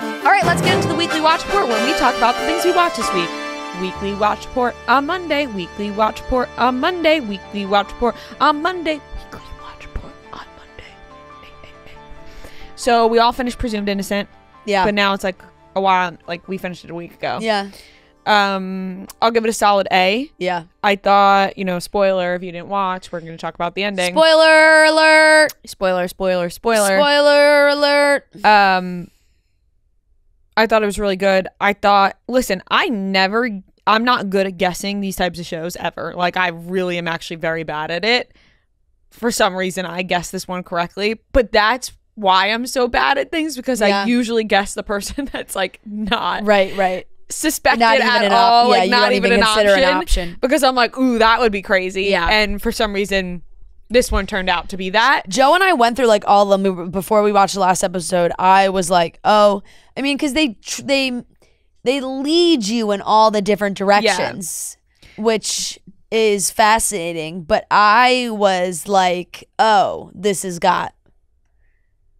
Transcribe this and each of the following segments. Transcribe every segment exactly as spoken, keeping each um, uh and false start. All right, let's get into the Weekly Watch Report when we talk about the things we watch this week. Weekly Watch Report on Monday. Weekly Watch Report on Monday. Weekly Watch Report on Monday. Weekly Watch Report on Monday. Hey, hey, hey. So we all finished Presumed Innocent. Yeah. But now it's like a while. Like we finished it a week ago. Yeah. Um, I'll give it a solid A. Yeah. I thought, you know, spoiler, if you didn't watch, we're going to talk about the ending. Spoiler alert! Spoiler, spoiler, spoiler. Spoiler alert! Um, I thought it was really good. I thought, listen, I never, I'm not good at guessing these types of shows ever. Like, I really am actually very bad at it. For some reason, I guessed this one correctly, but that's why I'm so bad at things, because yeah. I usually guess the person that's, like, not. Right, right. Suspected at all, yeah, like not even, even an, option an option because I'm like, ooh, that would be crazy. Yeah. And for some reason this one turned out to be that. Joe and I went through like all the movie before we watched the last episode. I was like, oh, I mean, because they tr they they lead you in all the different directions, yeah. which is fascinating. But I was like, oh, this has got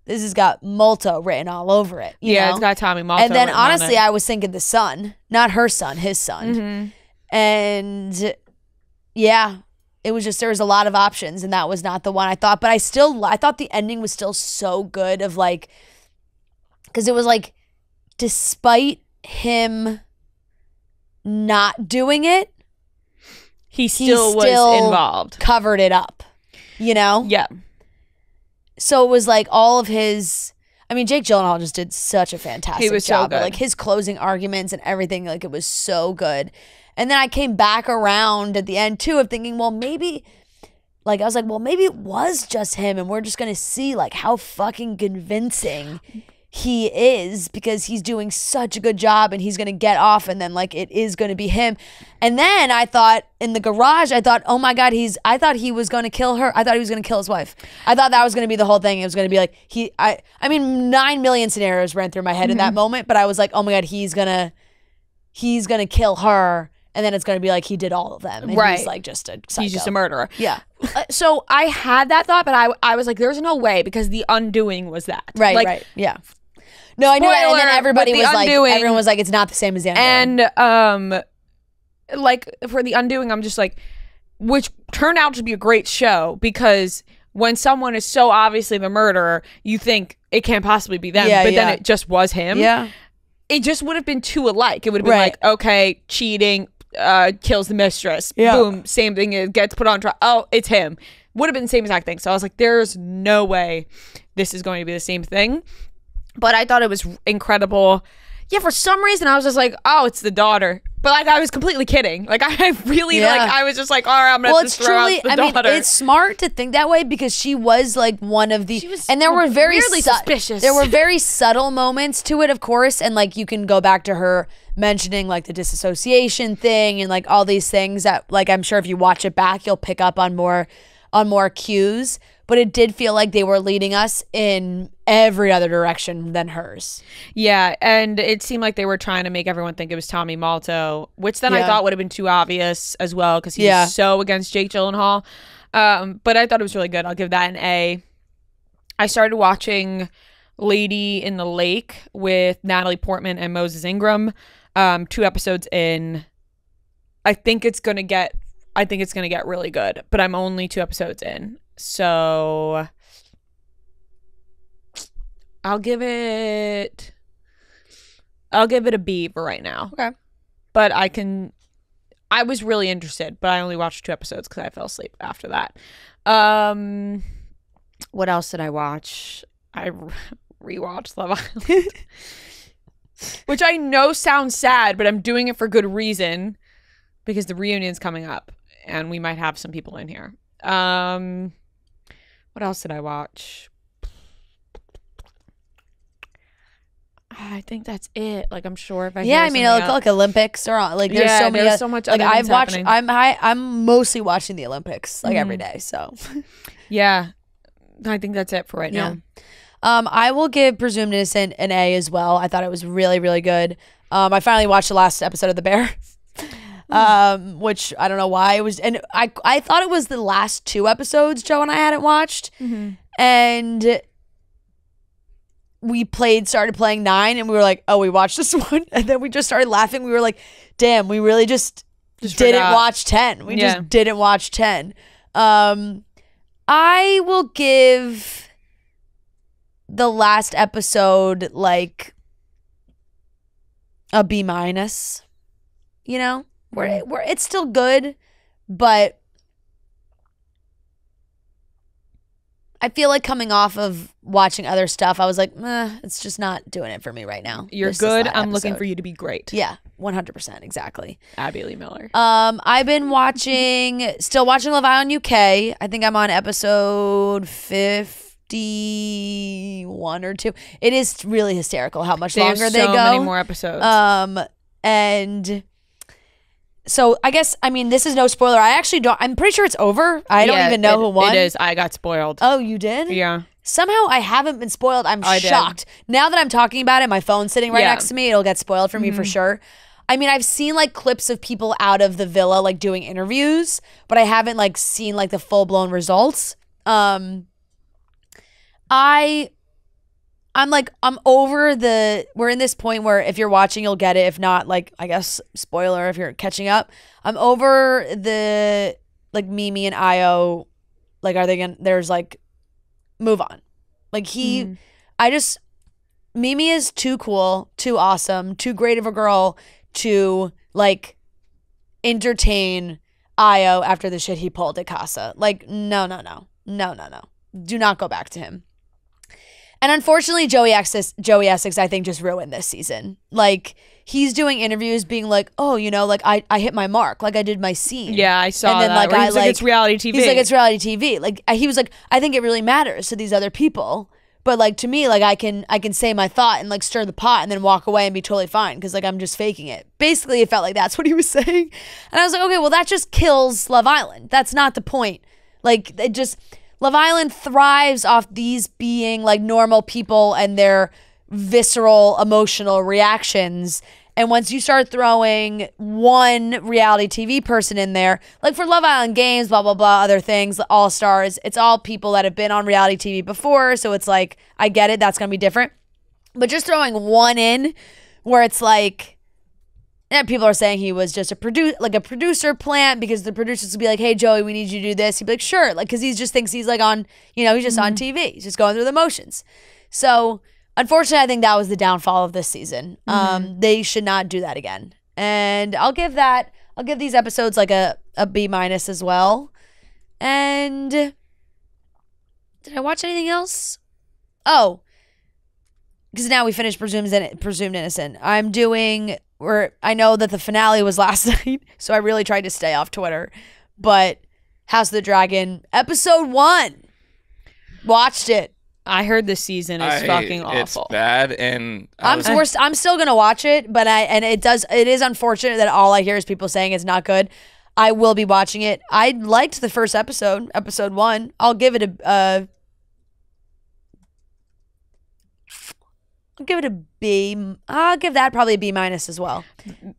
This has got Malto written all over it. You yeah, know? It's got Tommy Malto. And then honestly, I was thinking the son, not her son, his son. Mm-hmm. And yeah, it was just, there was a lot of options and that was not the one I thought. But I still, I thought the ending was still so good of like, because it was like, despite him not doing it, he still, he still was involved. Covered it up, you know? Yeah. So it was like all of his, I mean, Jake Gyllenhaal just did such a fantastic he was job. So good. Like his closing arguments and everything, like it was so good. And then I came back around at the end too of thinking, well, maybe, like I was like, well, maybe it was just him and we're just going to see like how fucking convincing he is because he's doing such a good job and he's going to get off and then like it is going to be him. And then I thought in the garage, I thought, oh my God, he's, I thought he was going to kill her. I thought he was going to kill his wife. I thought that was going to be the whole thing. It was going to be like, he, I, I mean, nine million scenarios ran through my head mm-hmm. in that moment, but I was like, oh my God, he's going to, he's going to kill her. And then it's going to be like, he did all of them. And right. he's like just a psycho. He's just a murderer. Yeah. uh, so I had that thought, but I, I was like, there's no way because the undoing was that. Right, like, right. Yeah. No, I know. Spoiler, and then everybody the was undoing, like, everyone was like, it's not the same as the undoing. And um, like for the undoing, I'm just like, which turned out to be a great show because when someone is so obviously the murderer, you think it can't possibly be them, yeah, but yeah. then it just was him. Yeah, it just would have been too alike. It would have been right. like, okay, cheating, uh, kills the mistress. Yeah. Boom, same thing. It gets put on trial. Oh, it's him. Would have been the same exact thing. So I was like, there's no way this is going to be the same thing. But I thought it was incredible. Yeah, for some reason, I was just like, oh, it's the daughter. But, like, I was completely kidding. Like, I really, yeah. like, I was just like, all right, I'm going well, to throw out the I daughter. Mean, it's smart to think that way because she was, like, one of the... She was and there were very suspicious. There were very subtle moments to it, of course. And, like, you can go back to her mentioning, like, the disassociation thing and, like, all these things that, like, I'm sure if you watch it back, you'll pick up on more, on more cues. But it did feel like they were leading us in every other direction than hers. Yeah, and it seemed like they were trying to make everyone think it was Tommy Malto, which then yeah. I thought would have been too obvious as well because he's yeah. so against Jake Gyllenhaal. Um, but I thought it was really good. I'll give that an A. I started watching Lady in the Lake with Natalie Portman and Moses Ingram. Um, two episodes in. I think it's gonna get. I think it's gonna get really good, but I'm only two episodes in. So I'll give it I'll give it a B for right now. Okay. But I can I was really interested, but I only watched two episodes because I fell asleep after that. Um what else did I watch? I rewatched Love Island. Which I know sounds sad, but I'm doing it for good reason because the reunion's coming up and we might have some people in here. Um What else did I watch? I think that's it. Like I'm sure if I yeah, I mean like, like Olympics or like there's yeah, so many. There's so much. Like I've watched. Happening. I'm I, I'm mostly watching the Olympics like mm. every day. So yeah, I think that's it for right yeah. now. Um, I will give Presumed Innocent an A as well. I thought it was really really good. Um, I finally watched the last episode of The Bear. Um, which I don't know why it was, and I I thought it was the last two episodes Joe and I hadn't watched, mm-hmm. and we played, started playing nine, and we were like, oh, we watched this one, and then we just started laughing. We were like, damn, we really just, just didn't forgot. watch ten. We yeah. just didn't watch ten. Um, I will give the last episode like a B minus. You know, where where it's still good, but I feel like coming off of watching other stuff, I was like, meh, it's just not doing it for me right now. You're good. I'm episode. looking for you to be great. Yeah, one hundred percent. Exactly. Abby Lee Miller. Um, I've been watching, still watching Love Island U K. I think I'm on episode fifty-one or two. It is really hysterical how much they longer so they go. Many more episodes. Um, and... So I guess, I mean, this is no spoiler. I actually don't, I'm pretty sure it's over. I don't yeah, even know it, who won. It is. I got spoiled. Oh, you did? Yeah. Somehow I haven't been spoiled. I'm I shocked. Did. Now that I'm talking about it, my phone's sitting right yeah. next to me. It'll get spoiled for me mm. for sure. I mean, I've seen like clips of people out of the villa like doing interviews, but I haven't like seen like the full-blown results. Um, I... I'm like, I'm over the, we're in this point where if you're watching, you'll get it. If not, like, I guess, spoiler if you're catching up. I'm over the, like, Mimi and Io, like, are they gonna, there's, like, move on. Like, he, mm. I just, Mimi is too cool, too awesome, too great of a girl to, like, entertain Io after the shit he pulled at Casa. Like, no, no, no. No, no, no. Do not go back to him. And unfortunately, Joey Essex, Joey Essex, I think, just ruined this season. Like, he's doing interviews being like, oh, you know, like, I, I hit my mark. Like, I did my scene. Yeah, I saw and then, that. Like, I, he's like, like, it's reality T V. He's like, it's reality T V. Like, he was like, I think it really matters to these other people. But, like, to me, like, I can I can say my thought and, like, stir the pot and then walk away and be totally fine because, like, I'm just faking it. Basically, it felt like that's what he was saying. And I was like, okay, well, that just kills Love Island. That's not the point. Like, it just... Love Island thrives off these being like normal people and their visceral emotional reactions. And once you start throwing one reality T V person in there, like for Love Island games, blah, blah, blah, other things, All Stars, it's all people that have been on reality T V before. So it's like, I get it. That's going to be different. But just throwing one in where it's like, and people are saying he was just a produ like a producer plant because the producers would be like, hey, Joey, we need you to do this. He'd be like, sure. Like, cause he just thinks he's like on, you know, he's just mm-hmm. on T V. He's just going through the motions. So unfortunately, I think that was the downfall of this season. Mm-hmm. Um, they should not do that again. And I'll give that, I'll give these episodes like a, a B minus as well. And did I watch anything else? Oh, because now we finished Presumed Innocent. I'm doing... We're, I know that the finale was last night, so I really tried to stay off Twitter. But House of the Dragon, episode one, watched it. I heard this season is I, fucking awful. It's bad, and I I'm was, we're, I'm still gonna watch it, but I and it does it is unfortunate that all I hear is people saying it's not good. I will be watching it. I liked the first episode, episode one. I'll give it a, uh, I'll give it a B. I'll give that probably a B minus as well.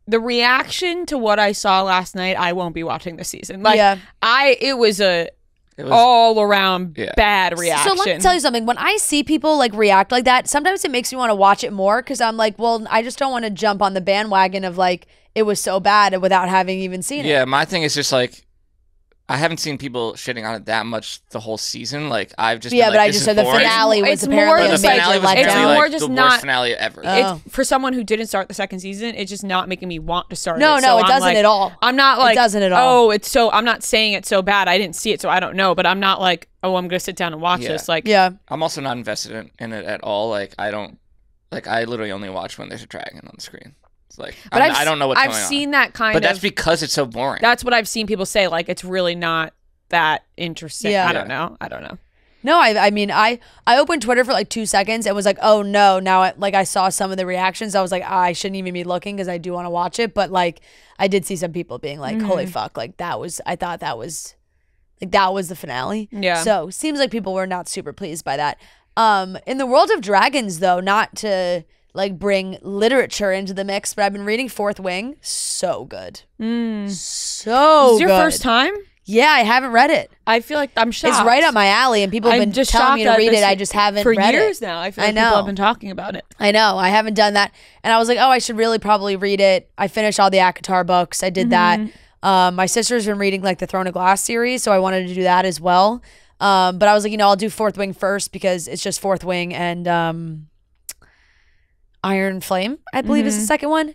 The reaction to what I saw last night, I won't be watching this season. Like yeah. I, it was a it was, all around yeah. bad reaction. So, so let me tell you something. When I see people like react like that, sometimes it makes me want to watch it more because I'm like, well, I just don't want to jump on the bandwagon of like it was so bad without having even seen yeah, it. Yeah, my thing is just like. I haven't seen people shitting on it that much the whole season. Like I've just yeah, been, like, but I just said the finale was apparently the worst finale ever. Oh. It's, for someone who didn't start the second season, it's just not making me want to start. No, it. No, so it I'm doesn't like, at all. I'm not like it doesn't at all. Oh, it's so I'm not saying it's so bad. I didn't see it, so I don't know. But I'm not like oh, I'm gonna sit down and watch yeah. this. Like yeah, I'm also not invested in, in it at all. Like I don't like I literally only watch when there's a dragon on the screen. Like, but I've, I don't know what's I've going on. I've seen that kind but of... But that's because it's so boring. That's what I've seen people say. Like, it's really not that interesting. Yeah. I don't know. I don't know. No, I I mean, I, I opened Twitter for like two seconds and was like, oh no. Now, I, like, I saw some of the reactions. I was like, oh, I shouldn't even be looking because I do want to watch it. But, like, I did see some people being like, mm-hmm. holy fuck. Like, that was... I thought that was... Like, that was the finale. Yeah. So, seems like people were not super pleased by that. Um, in the world of dragons, though, not to... like bring literature into the mix, but I've been reading Fourth Wing. So good. Mm. So good. Is this your first time? Yeah, I haven't read it. I feel like I'm shocked. It's right up my alley, and people have I'm been just telling me to read it. I just haven't read it. For years now, I feel like I people have been talking about it. I know. I haven't done that. And I was like, oh, I should really probably read it. I finished all the ACOTAR books. I did mm-hmm. that. Um, my sister's been reading like the Throne of Glass series, so I wanted to do that as well. Um, but I was like, you know, I'll do Fourth Wing first because it's just Fourth Wing and um, Iron Flame, I believe mm-hmm. is the second one.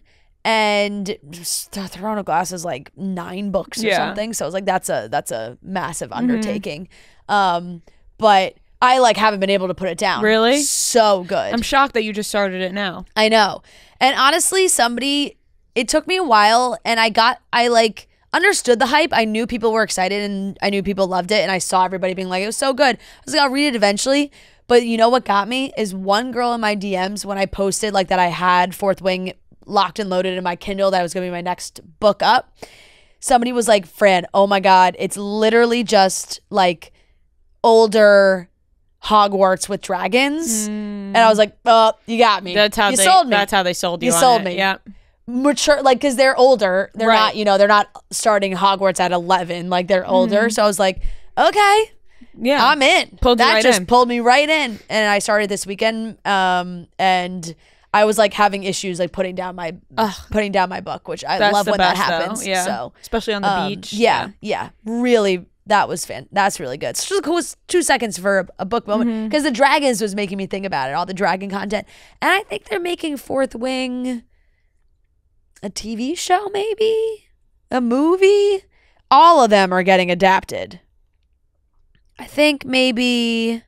And Throne of Glass is like nine books or yeah. something, so I was like, that's a that's a massive undertaking. Mm-hmm. Um, but I like haven't been able to put it down. Really, so good. I'm shocked that you just started it now. I know, and honestly, somebody it took me a while, and I got I like understood the hype. I knew people were excited, and I knew people loved it, and I saw everybody being like, it was so good. I was like, I'll read it eventually. But you know what got me is one girl in my D Ms when I posted like that I had Fourth Wing locked and loaded in my Kindle, that was gonna be my next book up. Somebody was like, Fran, oh my God, it's literally just like older Hogwarts with dragons. Mm. And I was like, oh, you got me. That's how you they sold me. That's how they sold you. You on sold it. me. Yeah. Mature, like, because they're older. They're right. not, you know, they're not starting Hogwarts at eleven. Like, they're older. Mm. So I was like, okay. Yeah. I'm in. Pulled that right just in. pulled me right in. And I started this weekend. Um, and I was like having issues like putting down my Ugh. putting down my book, which I That's love when best, that happens. Though. Yeah. So especially on the um, beach. Yeah, yeah, yeah. Really, that was fan. That's really good. It's just cool. Two seconds for a, a book moment because mm-hmm. the dragons was making me think about it. All the dragon content, and I think they're making Fourth Wing a T V show, maybe a movie. All of them are getting adapted. I think maybe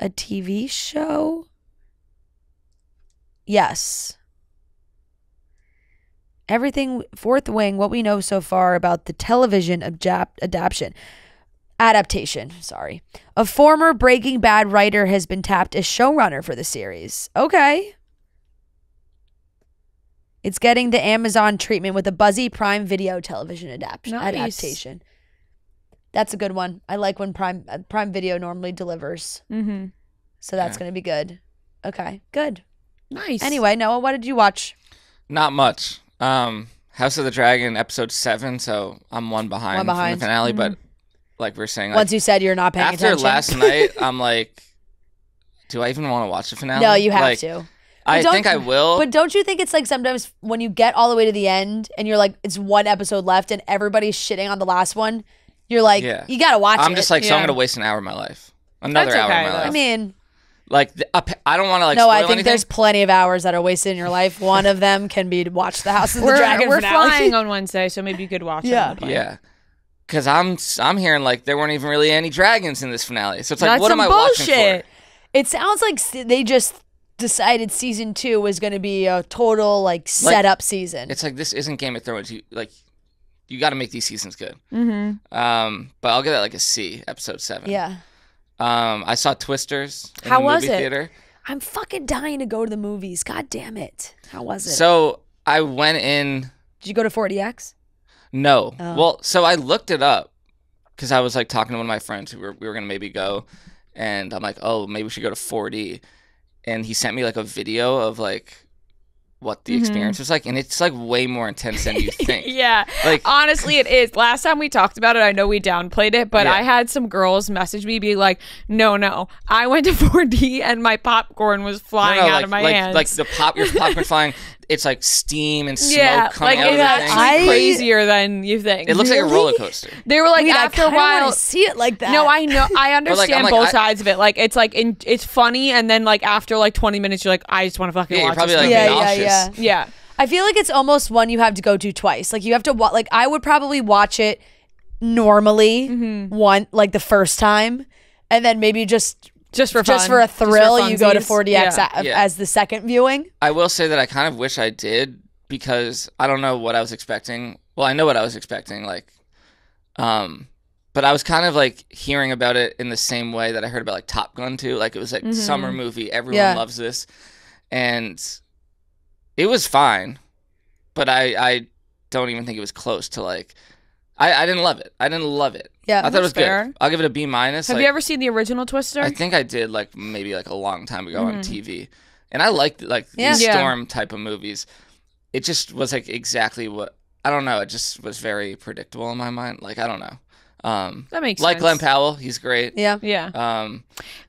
a T V show. Yes. Everything, Fourth Wing, what we know so far about the television adaptation, adaptation, sorry. A former Breaking Bad writer has been tapped as showrunner for the series. Okay. It's getting the Amazon treatment with a buzzy Prime Video television adapt nice. adaptation. That's a good one. I like when Prime, Prime Video normally delivers. Mm-hmm. So that's yeah. going to be good. Okay, good. Nice. Anyway, Noah, what did you watch? Not much. Um, House of the Dragon, episode seven, so I'm one behind, one behind. from the finale, mm-hmm. but like we we're saying. Once like, you said you're not paying after attention. After last night, I'm like, do I even want to watch the finale? No, you have like, to. I think I will. But don't you think it's like sometimes when you get all the way to the end and you're like, it's one episode left and everybody's shitting on the last one, you're like, yeah. you got to watch I'm it. I'm just like, yeah. so I'm going to waste an hour of my life. Another That's hour okay, of my though. life. I mean... Like, I don't want to, like, No, spoil I think anything. There's plenty of hours that are wasted in your life. One of them can be to watch the House of the Dragon. We're finale. flying on Wednesday, so maybe you could watch yeah. it. Yeah. Because I'm I'm hearing, like, there weren't even really any dragons in this finale. So it's like, That's what am I bullshit. watching for? It sounds like they just decided season two was going to be a total, like, setup like, season. It's like, this isn't Game of Thrones. You, like, you got to make these seasons good. Mm-hmm. Um, but I'll give that, like, a C, episode seven. Yeah. Um, I saw Twisters in How the movie was it? theater. I'm fucking dying to go to the movies. God damn it. How was it? So I went in. Did you go to four D X? No. Oh. Well, so I looked it up because I was like talking to one of my friends who were, we were going to maybe go. And I'm like, oh, maybe we should go to four D. And he sent me like a video of like what the mm-hmm. experience was like. And it's like way more intense than you think. Yeah. Like honestly, it is. Last time we talked about it, I know we downplayed it, but yeah. I had some girls message me being like, no, no. I went to four D and my popcorn was flying no, no, out like, of my like, hands. Like the pop, your popcorn flying. It's like steam and smoke yeah, coming like, out of the thing. It's crazier than you think. It looks really? like a roller coaster. They were like, I mean, after I a while. see it like that. No, I know. I understand like, both like, sides I, of it. Like it's like, in, it's funny. And then like after like twenty minutes, you're like, I just want to fucking yeah, watch you're probably, like, yeah, nauseous. Yeah, yeah. Yeah. yeah. I feel like it's almost one you have to go to twice. Like you have to wa like I would probably watch it normally mm-hmm. one like the first time and then maybe just just for just fun. for a thrill for you go to four D X yeah. yeah. as the second viewing. I will say that I kind of wish I did because I don't know what I was expecting. Well, I know what I was expecting like um but I was kind of like hearing about it in the same way that I heard about like Top Gun too. Like it was like mm-hmm. summer movie, everyone yeah. loves this. And it was fine, but I, I don't even think it was close to like, I, I didn't love it. I didn't love it. Yeah, I thought it was fair. good. I'll give it a B minus. Have like, you ever seen the original Twister? I think I did like maybe like a long time ago mm-hmm. on T V. And I liked like yeah. these yeah. storm type of movies. It just was like exactly what I don't know. It just was very predictable in my mind. Like, I don't know. Um, that makes like sense. Glenn Powell, he's great. Yeah, yeah. Um,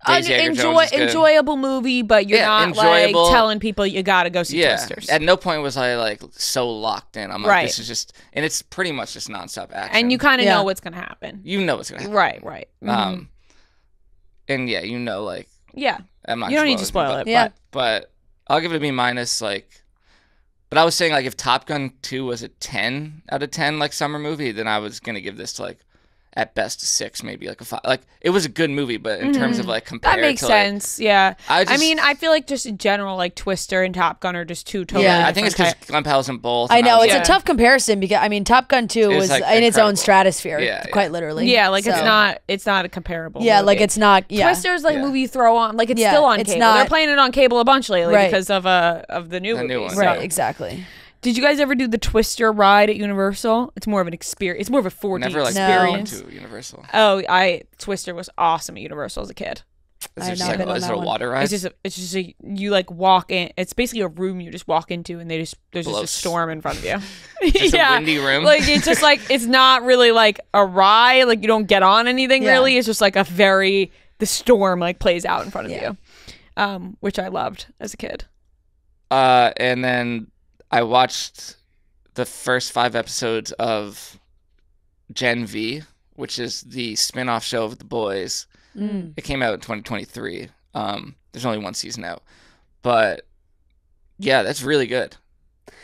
Daisy Edgar Jones is good. Enjoyable movie, but you're yeah, not enjoyable. like telling people you gotta go see yeah. Twisters. At no point was I like so locked in. I'm like, right. this is just, and it's pretty much just nonstop action. And you kind of yeah. know what's gonna happen. You know what's gonna happen. Right, right. Mm-hmm. Um, and yeah, you know, like yeah, I'm not. You don't need to spoil it. But, yeah, but, but I'll give it a B minus. Like, but I was saying like if Top Gun two was a ten out of ten like summer movie, then I was gonna give this to like. At best, a six, maybe like a five. Like it was a good movie, but in mm-hmm. terms of like compared that makes to, like, sense. Yeah, I, just, I mean, I feel like just in general, like Twister and Top Gun are just two totally. Yeah, I think it's because Glenn Powell's in both. I know I was, it's yeah. a tough comparison because I mean, Top Gun two it was, was like, in incredible. Its own stratosphere, yeah, quite yeah. literally. Yeah, like so. It's not, it's not a comparable. Yeah, movie. Like it's not. Yeah. Twister's like a yeah. movie you throw on, like it's yeah, still on it's cable. Not, They're playing it on cable a bunch lately right. because of uh of the new the new one, right? So. Exactly. Did you guys ever do the Twister ride at Universal? It's more of an experience. It's more of a four D Never, like, experience. Never, like, to Universal. Oh, I Twister was awesome at Universal as a kid. Is it just like, is there a water ride? It's just, a, it's just a, you like walk in. It's basically a room you just walk into, and they just there's Blows. just a storm in front of you. It's yeah. a windy room. Like it's just like it's not really like a ride. Like you don't get on anything yeah. really. It's just like a very the storm like plays out in front of yeah. you, um, which I loved as a kid. Uh, and then. I watched the first five episodes of Gen V, which is the spin-off show of The Boys. Mm. It came out in twenty twenty-three. Um, there's only one season out. But, yeah, that's really good.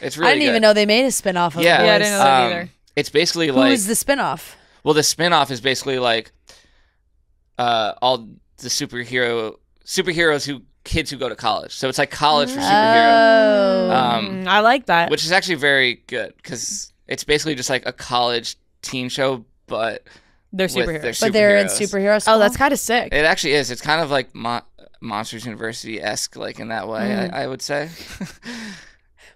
It's really good. I didn't good. even know they made a spin-off of yeah. The Boys. Yeah, I didn't know that um, either. It's basically like... Who is the spin-off? Well, the spin-off is basically like uh, all the superhero superheroes who... kids who go to college. So it's like college for superheroes. Oh, um, I like that. Which is actually very good because it's basically just like a college teen show, but they're superheroes. Their superheroes. But they're in superhero school. Oh, that's kind of sick. It actually is. It's kind of like Mo Monsters University-esque, like in that way, mm. I, I would say.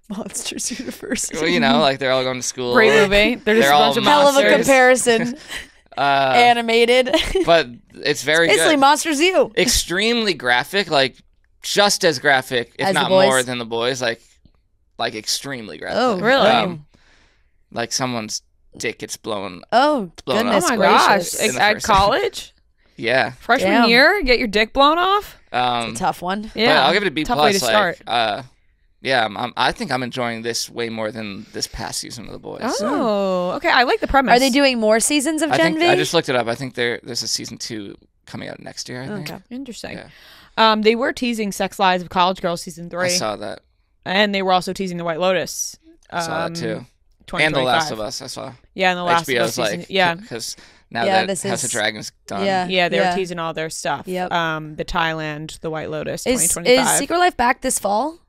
Monsters University. Well, you know, like they're all going to school. Great movie. They're just they're a bunch of monsters. Hell of a comparison. uh, Animated. But it's very it's basically good. Monsters U. Extremely graphic, like just as graphic, if as not more than The Boys, like like extremely graphic. Oh, really? Um, like someone's dick gets blown. Oh, blown goodness off. Oh my gosh! At college? Yeah. Freshman Damn. year, get your dick blown off. Um, it's a tough one. Yeah, I'll give it a B tough plus. Way to like, start. Uh, yeah, I'm, I'm, I think I'm enjoying this way more than this past season of The Boys. Oh, so. Okay. I like the premise. Are they doing more seasons of I Gen think, V? I just looked it up. I think there there's a season two coming out next year. I think. Okay, interesting. Yeah. Um, they were teasing Sex Lives of College Girls season three. I saw that. And they were also teasing The White Lotus. Um, I saw that too. And The Last of Us, I saw. Yeah, and The Last H B O's of Us season, like, yeah. Because now yeah, that House is... of Dragon's done. Yeah, yeah they yeah. were teasing all their stuff. Yep. Um, the Thailand, The White Lotus, is, twenty twenty-five. Is Secret Life back this fall?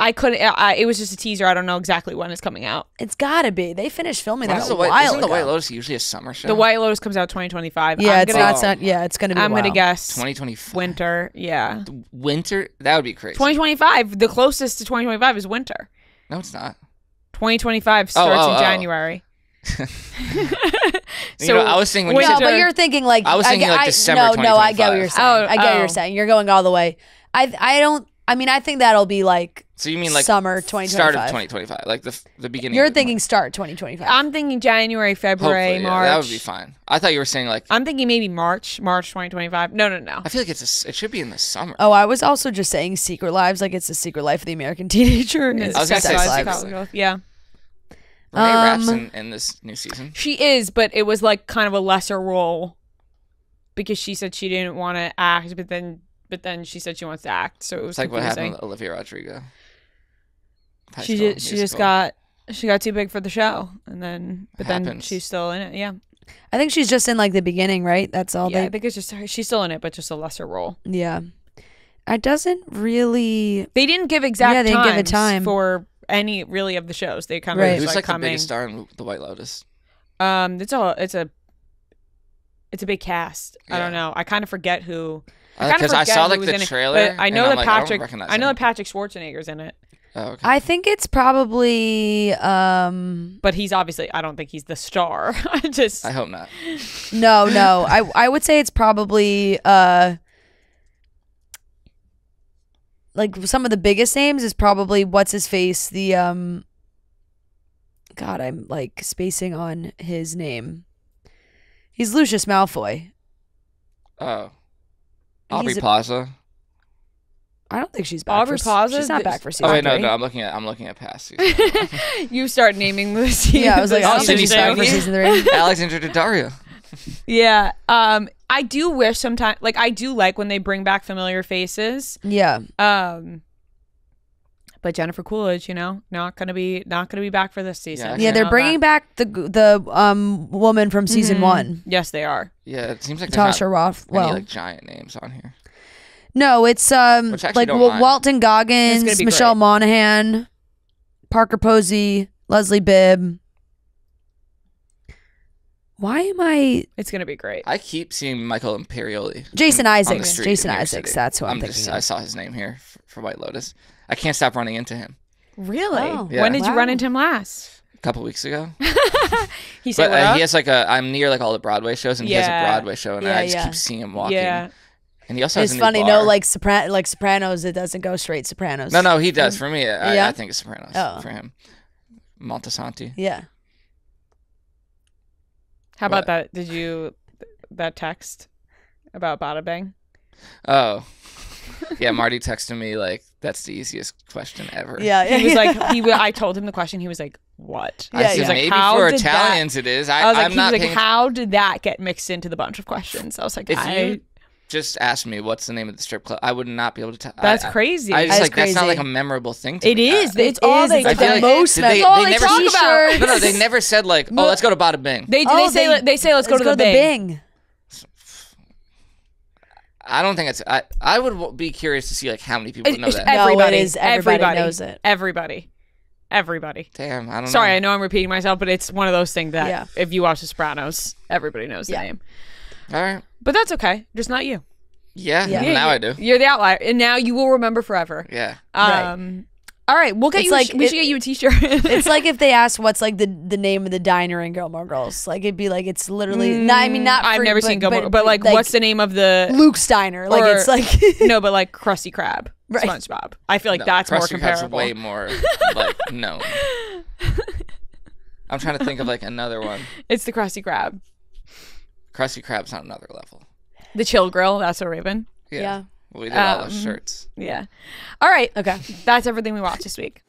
I couldn't, I, it was just a teaser. I don't know exactly when it's coming out. It's gotta be. They finished filming that a while ago. Isn't The White Lotus usually a summer show? The White Lotus comes out twenty twenty-five. Yeah, it's not, it's not, yeah, it's gonna be I'm gonna guess. twenty twenty-five. Winter, yeah. Winter? That would be crazy. twenty twenty-five, the closest to twenty twenty-five is winter. No, it's not. twenty twenty-five starts oh, oh, in January. Oh. So you know, I was thinking when winter, you said, no, but you're thinking like, I was thinking I, like I, December no, no, I get what you're saying. Oh, I get oh. what you're saying. You're going all the way. I, I don't, I mean, I think that'll be like, so you mean like summer twenty twenty-five? Start of twenty twenty-five, like the the beginning. You're of thinking month. Start twenty twenty-five. I'm thinking January, February, yeah, March. That would be fine. I thought you were saying like. I'm thinking maybe March, March twenty twenty-five. No, no, no. I feel like it's a, it should be in the summer. Oh, I was also just saying Secret Lives, like it's the Secret Life of the American Teenager. It's I was gonna say Lives. Lives. Yeah. Renee um, Raps in, in this new season. She is, but it was like kind of a lesser role because she said she didn't want to act, but then but then she said she wants to act, so it was it's like confusing. What happened with Olivia Rodrigo. High she just, she just got she got too big for the show, and then but Happens. then she's still in it. Yeah, I think she's just in like the beginning, right? That's all. Yeah, they... I think it's just her. She's still in it, but just a lesser role. Yeah, it doesn't really. They didn't give exact. Yeah, they didn't give a time for any really of the shows. They kind of right. Who's like, like the biggest star in The White Lotus? Um, it's all it's a it's a big cast. Yeah. I don't know. I kind of forget who. Because I, I saw like the trailer. It, I know that like, Patrick. I, I know that Patrick Schwarzenegger's in it. Oh, okay. I think it's probably, um, but he's obviously. I don't think he's the star. I just. I hope not. No, no. I I would say it's probably uh, like some of the biggest names is probably what's his face the um, God, I'm like spacing on his name. He's Lucius Malfoy. Oh. Aubrey a, Plaza. I don't think she's back. Aubrey for, Plaza. She's not back for season. Oh wait, no, three. no. I'm looking at. I'm looking at past season. You start naming Lucy. Yeah, I was like, I don't think she's back for season three. Alexandra Daddario. Yeah. Um. I do wish sometimes, like, I do like when they bring back familiar faces. Yeah. Um. But Jennifer Coolidge, you know, not gonna be not gonna be back for this season. Yeah, yeah they're bringing that. back the the um woman from season mm-hmm. one. Yes, they are. Yeah, it seems like Tasha Roth. Well, like giant names on here. No, it's um like Walton Goggins, Michelle great. Monaghan, Parker Posey, Leslie Bibb. Why am I? It's gonna be great. I keep seeing Michael Imperioli. Jason on, Isaacs. On Jason Isaacs. That's who I'm, I'm thinking. Just, of. I saw his name here for, for White Lotus. I can't stop running into him. Really? Oh, yeah. When did wow. you run into him last? A couple weeks ago. He said, but, uh, he has like a. I'm near like all the Broadway shows, and yeah. he has a Broadway show, and yeah, I just yeah. keep seeing him walking. Yeah. And he also. It's has a funny, new bar. no, like Sopran like Sopranos. It doesn't go straight Sopranos. No, no, he does. For me, I, yeah? I think it's Sopranos oh. for him. Montesanti. Yeah. How about what? that? Did you that text about Bada Bing? Oh, yeah. Marty texted me like that's the easiest question ever. Yeah, he was like he. I told him the question. He was like, "What?" Yeah, I was yeah. like, maybe how for did Italians that, it is. I, I was like, I'm he not was like how did that get mixed into the bunch of questions? I was like, if I, you just asked me what's the name of the strip club, I would not be able to tell. That's I, crazy. I, I just that's like crazy. That's not like a memorable thing. To it me. is. I, it's it all is. they it's the like, most. They, they, all they never talk about. No, no, they never said like, oh, let's go to Bada Bing. They oh, they say they, they say let's, let's go to go the, the Bing. Bing. I don't think it's. I I would be curious to see like how many people it, know that. Everybody no, is. Everybody, everybody knows it. Everybody. Everybody. Damn, I don't. Sorry, know. I know I'm repeating myself, but it's one of those things that yeah. if you watch The Sopranos, everybody knows the name. All right. But that's okay. Just not you. Yeah, yeah. Now you, I do. You're the outlier. And now you will remember forever. Yeah. Um, right. All right. We'll get it's you like, we it, should get you a t-shirt. It's like if they asked what's like the, the name of the diner in Gilmore Girls. Like it'd be like it's literally mm, not, I mean not I've for, never but, seen Gilmore but, but like, like what's the name of the Luke's Diner? Like or, it's like No, but like Krusty Krab. Right. SpongeBob. I feel like no, that's Krusty more comparable. Krab's way more like known. I'm trying to think of like another one. It's the Krusty Krab. Krusty Krab's on another level. The Chill Grill, that's a Raven. Yeah. yeah. We did um, all those shirts. Yeah. All right. Okay. That's everything we watched this week.